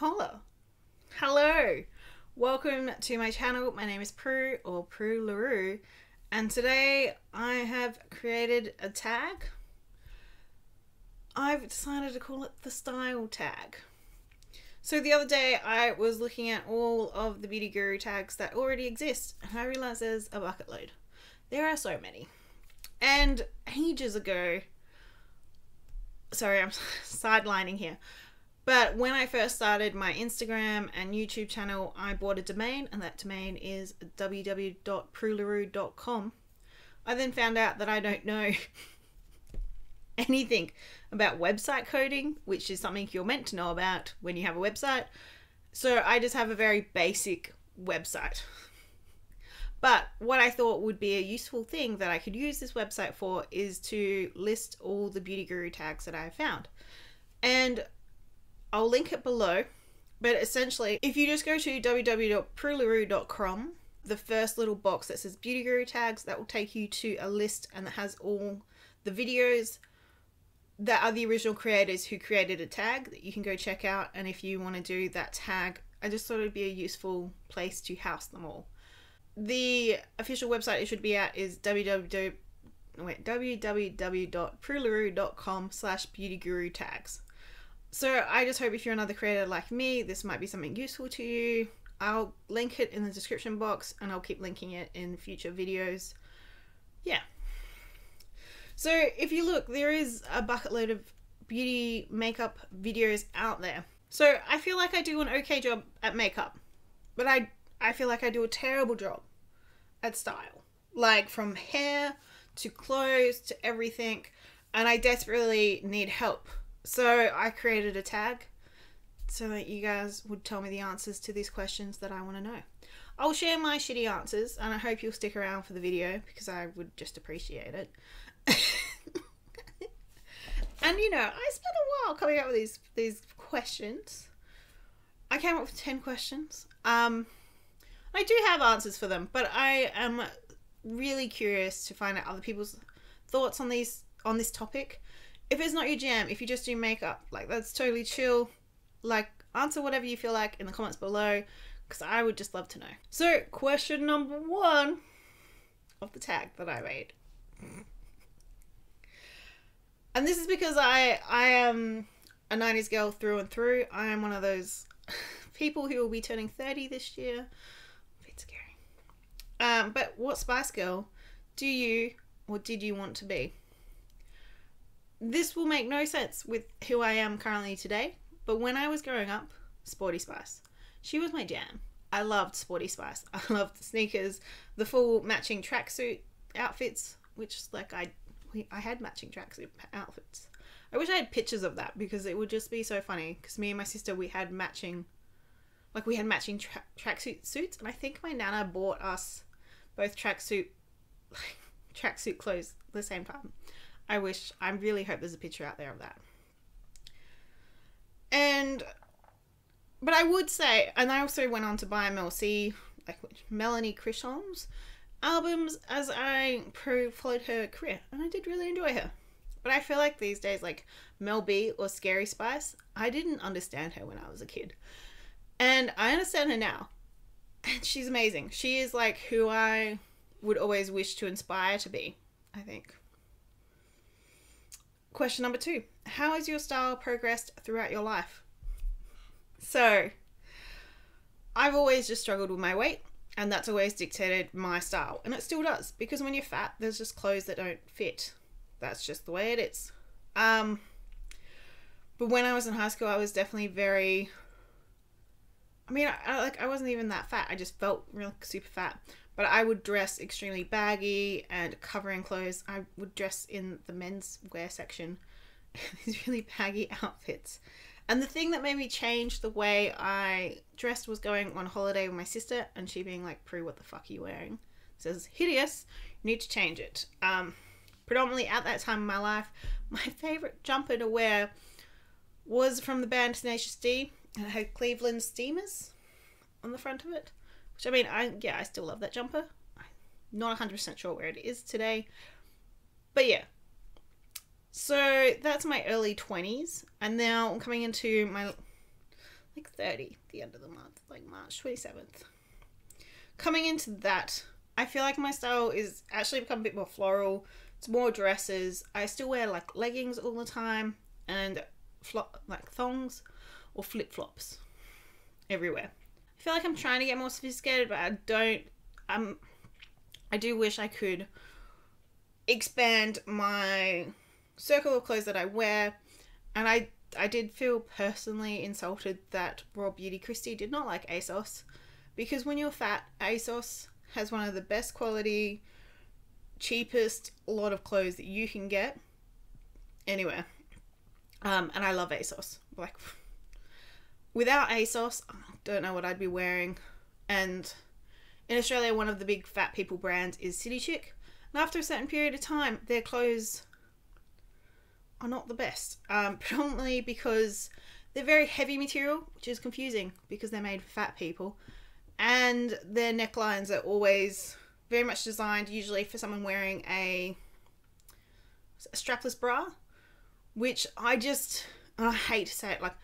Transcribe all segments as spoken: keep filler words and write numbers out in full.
Hola. Hello. Welcome to my channel. My name is Prue or Prue LaRue, and today I have created a tag. I've decided to call it the style tag. So the other day I was looking at all of the beauty guru tags that already exist, and I realized there's a bucket load. There are so many. And ages ago, sorry, I'm sidelining here, but when I first started my Instagram and YouTube channel, I bought a domain, and that domain is w w w dot prue laroo dot com. I then found out that I don't know anything about website coding, which is something you're meant to know about when you have a website. So I just have a very basic website. But what I thought would be a useful thing that I could use this website for is to list all the beauty guru tags that I found. And I'll link it below, but essentially if you just go to w w w dot prue laroo dot com, the first little box that says beauty guru tags, that will take you to a list, and that has all the videos that are the original creators who created a tag that you can go check out. And if you want to do that tag, I just thought it'd be a useful place to house them all. The official website it should be at is w w w dot prue laroo dot com slash beauty guru tags. So I just hope if you're another creator like me, this might be something useful to you. I'll link it in the description box, and I'll keep linking it in future videos. Yeah. So if you look, there is a bucket load of beauty makeup videos out there. So I feel like I do an okay job at makeup, but I, I feel like I do a terrible job at style, like from hair to clothes to everything, and I desperately need help. So I created a tag so that you guys would tell me the answers to these questions that I want to know. I'll share my shitty answers, and I hope you'll stick around for the video because I would just appreciate it. And you know, I spent a while coming up with these these questions. I came up with ten questions. Um I do have answers for them, but I am really curious to find out other people's thoughts on these on this topic. If it's not your jam, if you just do makeup, like that's totally chill. Like answer whatever you feel like in the comments below, because I would just love to know. So question number one of the tag that I made. And this is because I I am a nineties girl through and through. I am one of those people who will be turning thirty this year. Scary. Um, but what Spice Girl do you or did you want to be? This will make no sense with who I am currently today, but when I was growing up, Sporty Spice. She was my jam. I loved Sporty Spice. I loved the sneakers, the full matching tracksuit outfits, which like I I had matching tracksuit outfits. I wish I had pictures of that because it would just be so funny, because me and my sister, we had matching Like we had matching tra tracksuit suits, and I think my nana bought us both tracksuit like, tracksuit clothes at the same time. I wish, I really hope there's a picture out there of that. And, but I would say, and I also went on to buy Mel C, like Melanie Crisholm's albums as I pro followed her career, and I did really enjoy her. But I feel like these days, like Mel B or Scary Spice, I didn't understand her when I was a kid. And I understand her now, and she's amazing. She is like who I would always wish to inspire to be, I think. Question number two, how has your style progressed throughout your life? So I've always just struggled with my weight, and that's always dictated my style. And it still does, because when you're fat, there's just clothes that don't fit. That's just the way it is. Um, but when I was in high school, I was definitely very... I mean, I, like I wasn't even that fat. I just felt real super fat, but I would dress extremely baggy and covering clothes. I would dress in the men's wear section in these really baggy outfits. And the thing that made me change the way I dressed was going on holiday with my sister and she being like, Prue, what the fuck are you wearing? This is hideous. You need to change it. Um, predominantly at that time in my life, my favorite jumper to wear was from the band Tenacious D. And it had Cleveland steamers on the front of it, which I mean, I yeah, I still love that jumper. I'm not one hundred percent sure where it is today, but yeah. So that's my early twenties, and now I'm coming into my like thirty at the end of the month, like March twenty-seventh. Coming into that, I feel like my style is actually become a bit more floral. It's more dresses. I still wear like leggings all the time and flop, like thongs or flip-flops everywhere. I feel like I'm trying to get more sophisticated, but I don't, um, I do wish I could expand my circle of clothes that I wear. And I, I did feel personally insulted that Raw Beauty Christie did not like ASOS, because when you're fat, ASOS has one of the best quality, cheapest lot of clothes that you can get anywhere. Um, and I love ASOS. Like, without ASOS, I don't know what I'd be wearing. And in Australia, one of the big fat people brands is City Chick. And after a certain period of time, their clothes are not the best. Um, predominantly because they're very heavy material, which is confusing because they're made for fat people. And their necklines are always very much designed usually for someone wearing a, a strapless bra, which I just, and I hate to say it, like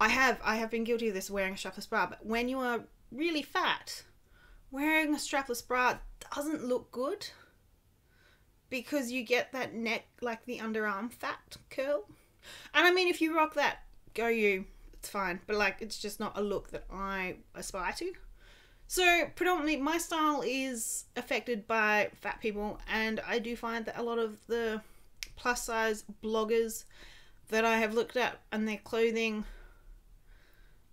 I have, I have been guilty of this, wearing a strapless bra, but when you are really fat, wearing a strapless bra doesn't look good because you get that neck, like the underarm fat curl. And I mean, if you rock that, go you, it's fine. But like, it's just not a look that I aspire to. So predominantly my style is affected by fat people, and I do find that a lot of the plus size bloggers that I have looked at and their clothing,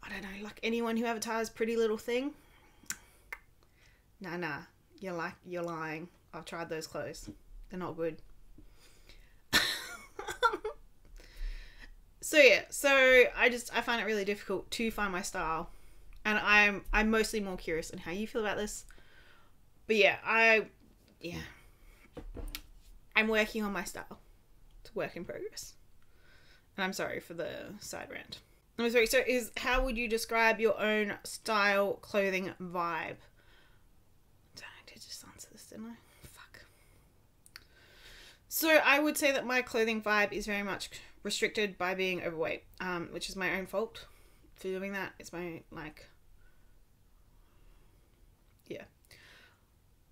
I don't know, like anyone who advertised Pretty Little Thing, nah nah, you're like, you're lying. I've tried those clothes. They're not good. So yeah, so I just, I find it really difficult to find my style. And I'm I'm mostly more curious on how you feel about this. But yeah, I yeah. I'm working on my style. It's a work in progress. And I'm sorry for the side rant. Number three, so is how would you describe your own style, clothing, vibe? Dang, I did just answer this, didn't I? Fuck. So I would say that my clothing vibe is very much restricted by being overweight, um, which is my own fault for doing that. It's my like yeah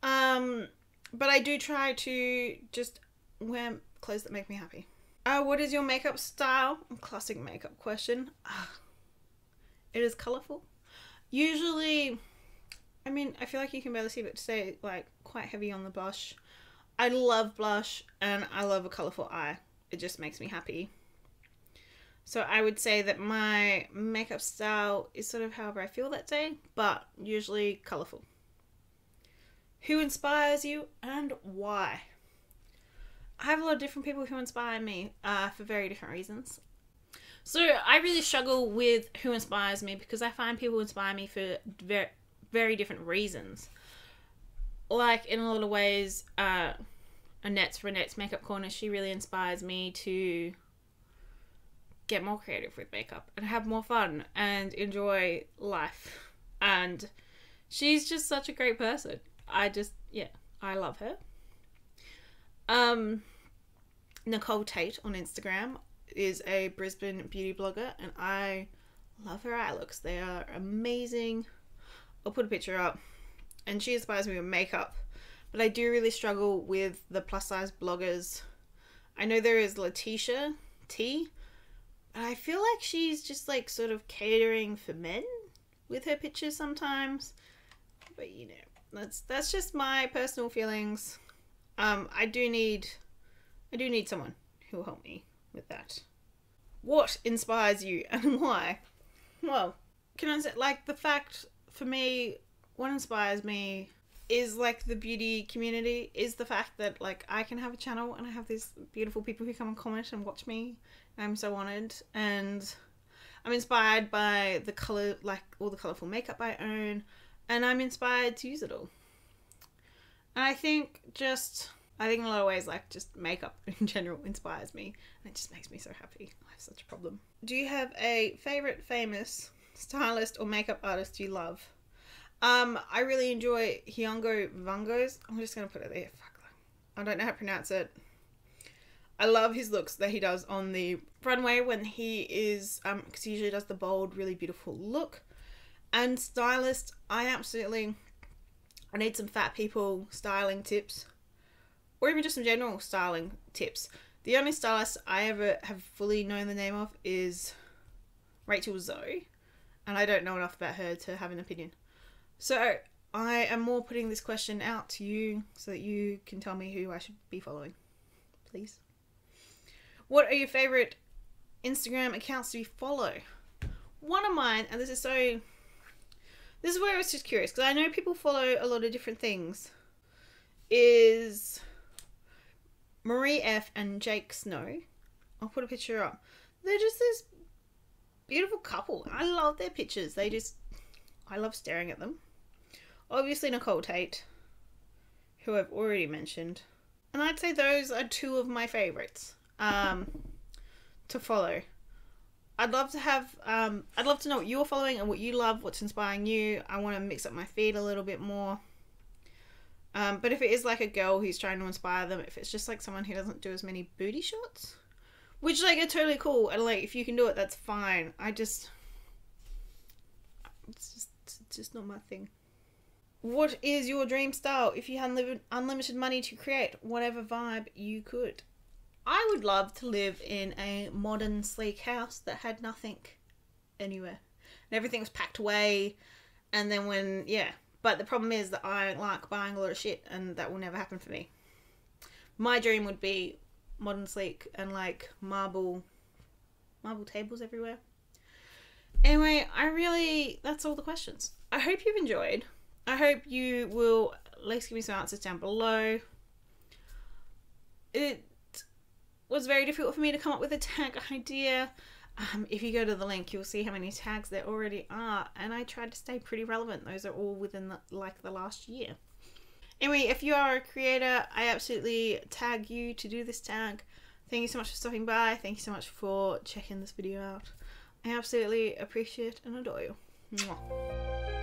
um but I do try to just wear clothes that make me happy. Uh what is your makeup style? Classic makeup question. Uh, it is colorful usually. I mean, I feel like you can barely see, but today like quite heavy on the blush. I love blush and I love a colorful eye. It just makes me happy. So I would say that my makeup style is sort of however I feel that day, but usually colourful. Who inspires you and why? I have a lot of different people who inspire me uh, for very different reasons. So I really struggle with who inspires me because I find people inspire me for very, very different reasons. Like in a lot of ways, uh, Annette's for Annette's Makeup Corner, she really inspires me to get more creative with makeup and have more fun and enjoy life. And she's just such a great person. I just, yeah, I love her. Um, Nicole Tate on Instagram is a Brisbane beauty blogger and I love her eye looks. They are amazing. I'll put a picture up. And she inspires me with makeup, but I do really struggle with the plus size bloggers. I know there is Leticia T, and I feel like she's just like sort of catering for men with her pictures sometimes. But you know, that's that's just my personal feelings. Um, I do need I do need someone who will help me with that. What inspires you and why? Well, can I say, like the fact for me, what inspires me is like the beauty community, is the fact that like I can have a channel and I have these beautiful people who come and comment and watch me. I'm so honoured, and I'm inspired by the colour, like all the colourful makeup I own, and I'm inspired to use it all. And I think just, I think in a lot of ways, like just makeup in general inspires me, and it just makes me so happy. I have such a problem. Do you have a favourite famous stylist or makeup artist you love? Um, I really enjoy Hyongo Vungo's. I'm just going to put it there. Fuck. I don't know how to pronounce it. I love his looks that he does on the runway when he is, um, because he usually does the bold, really beautiful look. And stylist, I absolutely, I need some fat people styling tips, or even just some general styling tips. The only stylist I ever have fully known the name of is Rachel Zoe, and I don't know enough about her to have an opinion. So I am more putting this question out to you so that you can tell me who I should be following, please. What are your favourite Instagram accounts to follow? One of mine, and this is so... This is where I was just curious, because I know people follow a lot of different things, is Marie F. and Jake Snow. I'll put a picture up. They're just this beautiful couple. I love their pictures. They just... I love staring at them. Obviously Nicole Tate, who I've already mentioned. And I'd say those are two of my favourites um, to follow. I'd love to have, um, I'd love to know what you're following and what you love, what's inspiring you. I want to mix up my feed a little bit more. Um, but if it is like a girl who's trying to inspire them, if it's just like someone who doesn't do as many booty shots, which like are totally cool, and like if you can do it, that's fine. I just, it's just, it's just not my thing. What is your dream style? If you had unlimited money to create whatever vibe you could. I would love to live in a modern, sleek house that had nothing anywhere. And everything was packed away. And then when, yeah. But the problem is that I like buying a lot of shit, and that will never happen for me. My dream would be modern, sleek, and like marble, marble tables everywhere. Anyway, I really, that's all the questions. I hope you've enjoyed. I hope you will at least give me some answers down below. It was very difficult for me to come up with a tag idea. Um, if you go to the link, you'll see how many tags there already are. And I tried to stay pretty relevant. Those are all within the, like the last year. Anyway, if you are a creator, I absolutely tag you to do this tag. Thank you so much for stopping by. Thank you so much for checking this video out. I absolutely appreciate and adore you. Mwah.